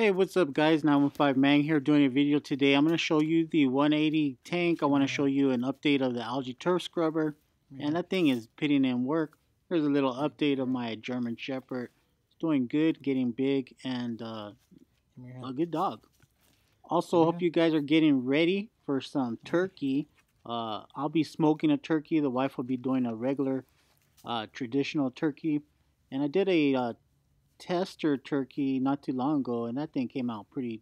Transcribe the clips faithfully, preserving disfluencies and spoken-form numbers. Hey, what's up guys, nine one five Mang here doing a video today. I'm going to show you the one eighty tank. I want to show you an update of the algae turf scrubber. And that thing is putting in work. Here's a little update of my German Shepherd. It's doing good, getting big, and uh, a good dog. Also, hope you guys are getting ready for some turkey. Uh, I'll be smoking a turkey. The wife will be doing a regular uh, traditional turkey. And I did a uh, tester turkey not too long ago, and that thing came out pretty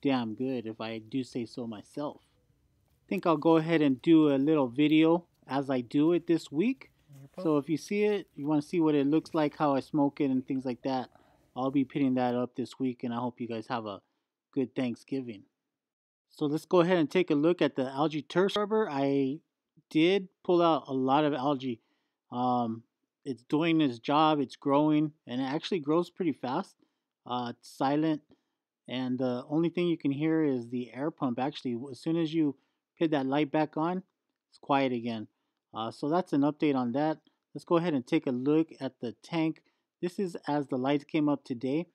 damn good, if I do say so myself. I think I'll go ahead and do a little video as I do it this week. So if you see it, you want to see what it looks like, how I smoke it and things like that, I'll be putting that up this week, and I hope you guys have a good Thanksgiving. So let's go ahead and take a look at the algae turf scrubber. I did pull out a lot of algae. Um, It's doing its job, it's growing, and it actually grows pretty fast. Uh, it's silent, and the only thing you can hear is the air pump. Actually, as soon as you put that light back on, it's quiet again. Uh, so that's an update on that. Let's go ahead and take a look at the tank. This is as the lights came up today,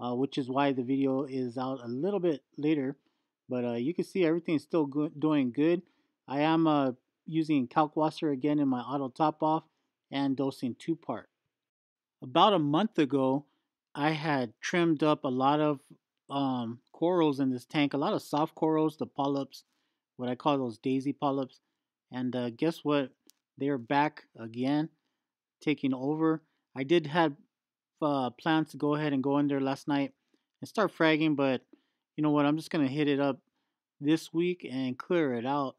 uh, which is why the video is out a little bit later. But uh, you can see everything's still go doing good. I am uh, using kalkwasser again in my auto top-off, and dosing two-part. About a month ago, I had trimmed up a lot of um, corals in this tank, a lot of soft corals, the polyps, what I call those daisy polyps, and uh, guess what? They're back again, taking over. I did have uh, plans to go ahead and go in there last night and start fragging, but you know what? I'm just going to hit it up this week and clear it out,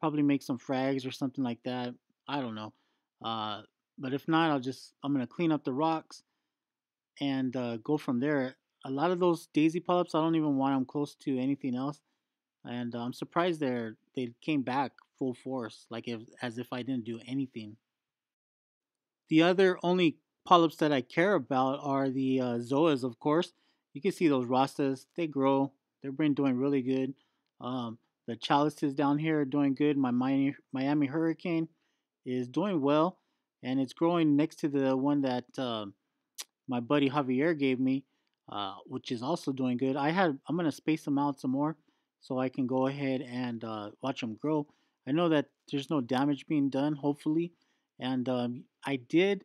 probably make some frags or something like that. I don't know. Uh, but if not, I'll just, I'm going to clean up the rocks and uh, go from there. A lot of those daisy polyps, I don't even want them close to anything else. And uh, I'm surprised they're, they came back full force, like if, as if I didn't do anything. The other only polyps that I care about are the uh, zoas, of course. You can see those rastas, they grow. They've been doing really good. Um, the chalices down here are doing good. My Miami, Miami Hurricane is doing well, and it's growing next to the one that uh, my buddy Javier gave me, uh, which is also doing good. I had I'm gonna space them out some more so I can go ahead and uh, watch them grow. I know that there's no damage being done, hopefully, and um, I did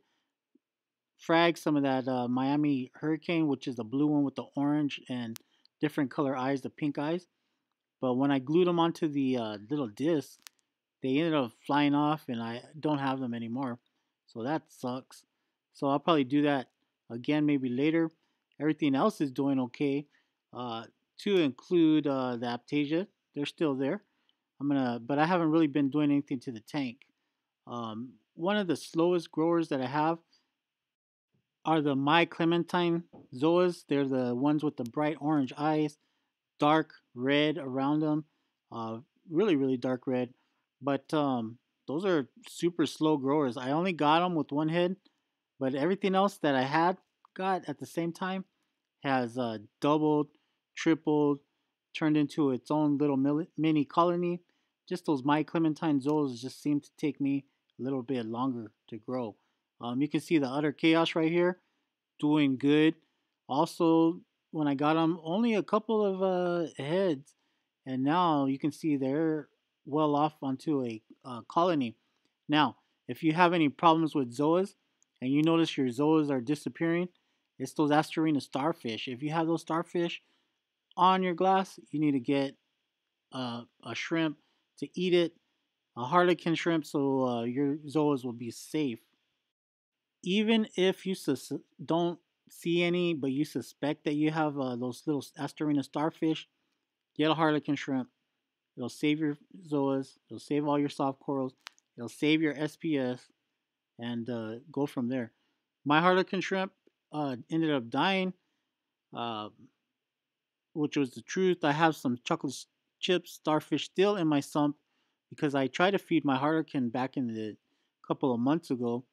frag some of that uh, Miami Hurricane, which is the blue one with the orange and different color eyes, the pink eyes. But when I glued them onto the uh, little disc, they ended up flying off, and I don't have them anymore. So that sucks. So I'll probably do that again maybe later. Everything else is doing okay. Uh, to include uh, the Aptasia, they're still there. I'm gonna, but I haven't really been doing anything to the tank. Um, one of the slowest growers that I have are the My Clementine Zoas. They're the ones with the bright orange eyes, dark red around them, uh, really, really dark red. But um, those are super slow growers. I only got them with one head, but everything else that I had got at the same time has uh, doubled, tripled, turned into its own little mini colony. Just those My Clementine Zoas just seem to take me a little bit longer to grow. Um, you can see the Utter Chaos right here, doing good. Also, when I got them, only a couple of uh, heads, and now you can see they're well off onto a uh, colony. Now, if you have any problems with zoas and you notice your zoas are disappearing, it's those Asterina starfish. If you have those starfish on your glass, you need to get uh, a shrimp to eat it, a harlequin shrimp, so uh, your zoas will be safe. Even if you sus don't see any, but you suspect that you have uh, those little Asterina starfish, get a harlequin shrimp. It'll save your zoas, it'll save all your soft corals, it'll save your S P S, and uh, go from there. My harlequin shrimp uh, ended up dying, uh, which was the truth. I have some chocolate chip starfish still in my sump because I tried to feed my harlequin back in the couple of months ago,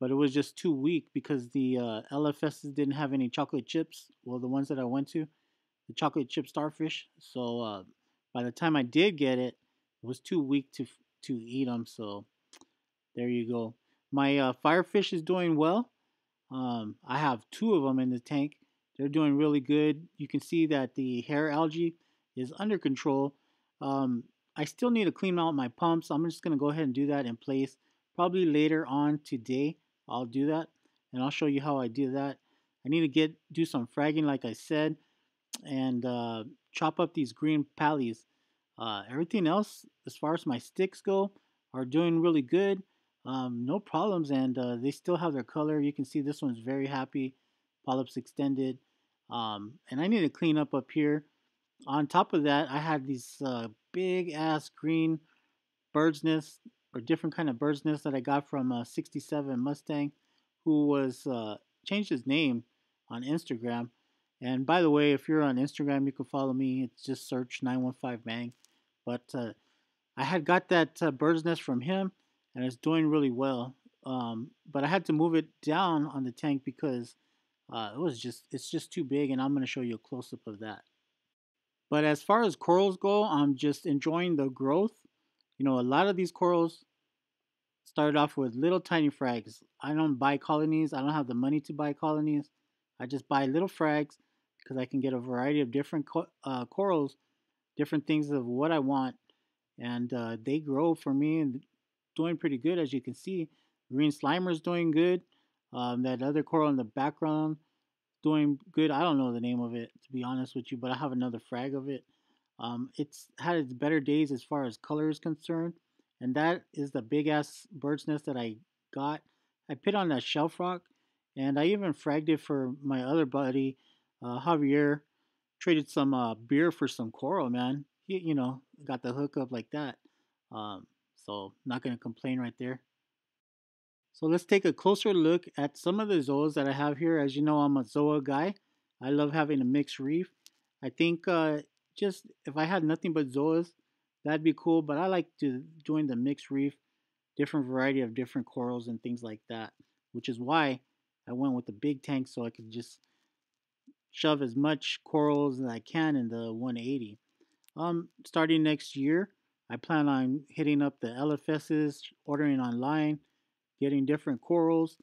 but it was just too weak because the uh, L F Ss didn't have any chocolate chips, well, the ones that I went to, the chocolate chip starfish, so uh, by the time I did get it, it was too weak to to eat them. So there you go. My uh, firefish is doing well. Um, I have two of them in the tank. They're doing really good. You can see that the hair algae is under control. Um, I still need to clean out my pumps. I'm just going to go ahead and do that in place. Probably later on today, I'll do that. And I'll show you how I do that. I need to get do some fragging, like I said. And uh, chop up these green pallies. Uh, everything else, as far as my sticks go, are doing really good. Um, no problems. And uh, they still have their color. You can see this one's very happy. Polyps extended. Um, and I need to clean up up here. On top of that, I had these uh, big ass green bird's nests, or different kind of bird's nests, that I got from uh, sixty-seven Mustang, who was uh, changed his name on Instagram. And by the way, if you're on Instagram, you can follow me. It's just search nine one five Mang. But uh, I had got that uh, bird's nest from him, and it's doing really well. Um, but I had to move it down on the tank because uh, it was just it's just too big, and I'm going to show you a close-up of that. But as far as corals go, I'm just enjoying the growth. You know, a lot of these corals started off with little tiny frags. I don't buy colonies. I don't have the money to buy colonies. I just buy little frags because I can get a variety of different co uh, corals, different things of what I want. And uh, they grow for me and doing pretty good, as you can see. Green Slimer is doing good. Um, that other coral in the background doing good. I don't know the name of it, to be honest with you, but I have another frag of it. Um, it's had its better days as far as color is concerned, and that is the big ass bird's nest that I got. I put on that shelf rock, and I even fragged it for my other buddy, uh, Javier. Traded some uh, beer for some coral, man. He, you know, got the hookup like that. Um, so not gonna complain right there. So let's take a closer look at some of the zoas that I have here. As you know, I'm a zoa guy. I love having a mixed reef. I think uh, just if I had nothing but zoas, that'd be cool. But I like to doing the mixed reef, different variety of different corals and things like that, which is why I went with the big tank, so I could just shove as much corals as I can in the one eighty. Um, starting next year, I plan on hitting up the L F Ss, ordering online, getting different corals.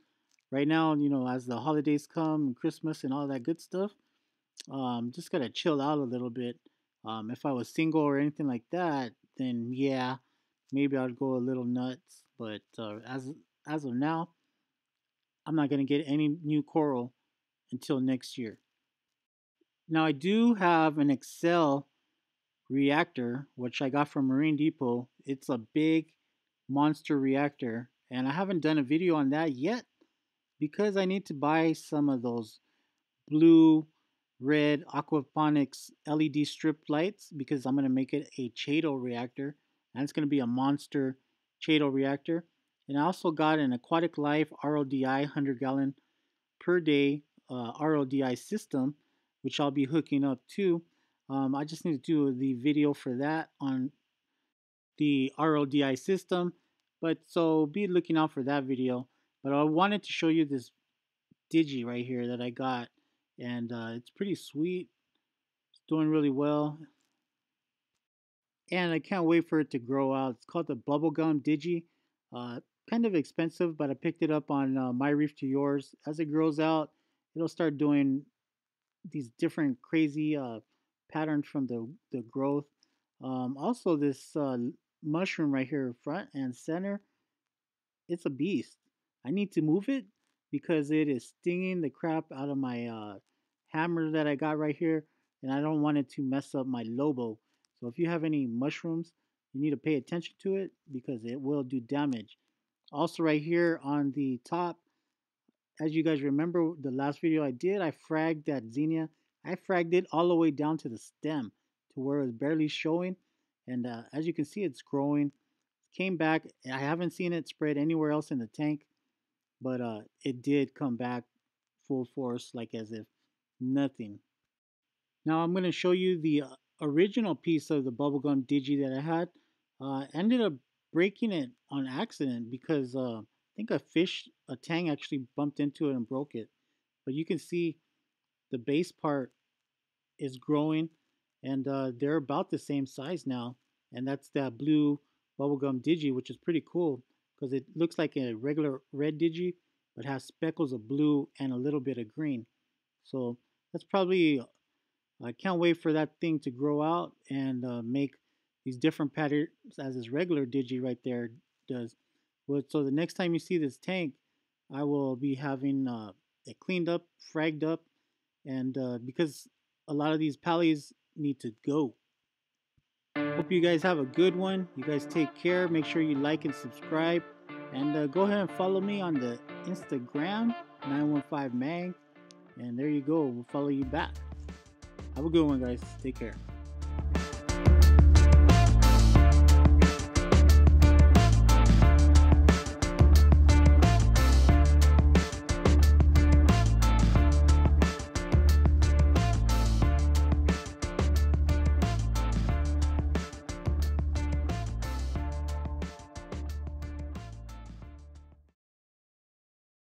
Right now, you know, as the holidays come and Christmas and all that good stuff, um, just gotta chill out a little bit. Um, if I was single or anything like that, then yeah, maybe I'd go a little nuts. But uh, as as of now, I'm not gonna get any new coral until next year. Now I do have an Excel reactor, which I got from Marine Depot. It's a big monster reactor. And I haven't done a video on that yet because I need to buy some of those blue, red aquaponics L E D strip lights because I'm going to make it a chaeto reactor. And it's going to be a monster chaeto reactor. And I also got an Aquatic Life R O D I one hundred gallon per day uh, R O D I system, which I'll be hooking up to. Um, I just need to do the video for that on the R O D I system. But so be looking out for that video. But I wanted to show you this digi right here that I got. And uh, it's pretty sweet. It's doing really well. And I can't wait for it to grow out. It's called the Bubblegum Digi. Uh, kind of expensive, but I picked it up on uh, My Reef to Yours. As it grows out, it'll start doing these different crazy uh, patterns from the, the growth. Um, also, this... Uh, mushroom right here, front and center, it's a beast. I need to move it because it is stinging the crap out of my uh, hammer that I got right here, and I don't want it to mess up my Lobo. So if you have any mushrooms, you need to pay attention to it because it will do damage. Also right here on the top, as you guys remember the last video I did, I fragged that Xenia. I fragged it all the way down to the stem to where it was barely showing. And uh, as you can see, it's growing. Came back. I haven't seen it spread anywhere else in the tank, but uh, it did come back full force, like as if nothing. Now I'm going to show you the original piece of the Bubblegum Digi that I had. Uh, ended up breaking it on accident because uh, I think a fish, a tang actually bumped into it and broke it. But you can see the base part is growing. And uh, they're about the same size now. And that's that blue Bubblegum Digi, which is pretty cool because it looks like a regular red Digi, but has speckles of blue and a little bit of green. So that's probably, I can't wait for that thing to grow out and uh, make these different patterns as this regular Digi right there does. But, so the next time you see this tank, I will be having uh, it cleaned up, fragged up, and uh, because a lot of these pallies need to go. Hope you guys have a good one. You guys take care. Make sure you like and subscribe. And uh, go ahead and follow me on the Instagram, nine one five Mang. And there you go. We'll follow you back. Have a good one, guys. Take care.